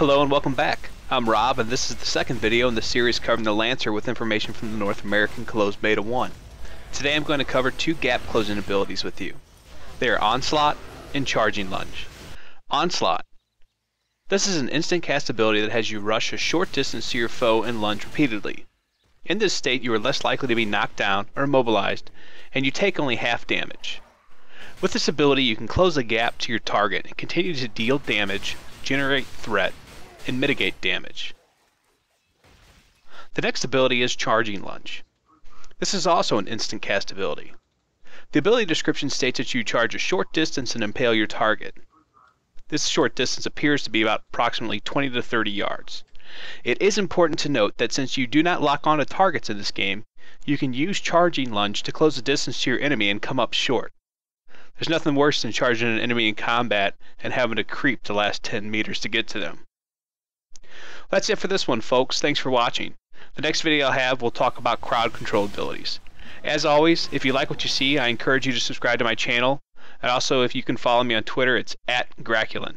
Hello and welcome back. I'm Rob, and this is the second video in the series covering the Lancer with information from the North American Closed Beta 1. Today I'm going to cover two gap closing abilities with you. They are Onslaught and Charging Lunge. Onslaught. This is an instant cast ability that has you rush a short distance to your foe and lunge repeatedly. In this state you are less likely to be knocked down or immobilized, and you take only half damage. With this ability you can close the gap to your target and continue to deal damage, generate threat, and mitigate damage. The next ability is Charging Lunge. This is also an instant cast ability. The ability description states that you charge a short distance and impale your target. This short distance appears to be about approximately 20 to 30 yards. It is important to note that since you do not lock onto targets in this game, you can use Charging Lunge to close the distance to your enemy and come up short. There's nothing worse than charging an enemy in combat and having to creep the last 10 meters to get to them. That's it for this one, folks. Thanks for watching. The next video I'll have will talk about crowd control abilities. As always, if you like what you see, I encourage you to subscribe to my channel. And also, if you can follow me on Twitter, it's @Grakulen.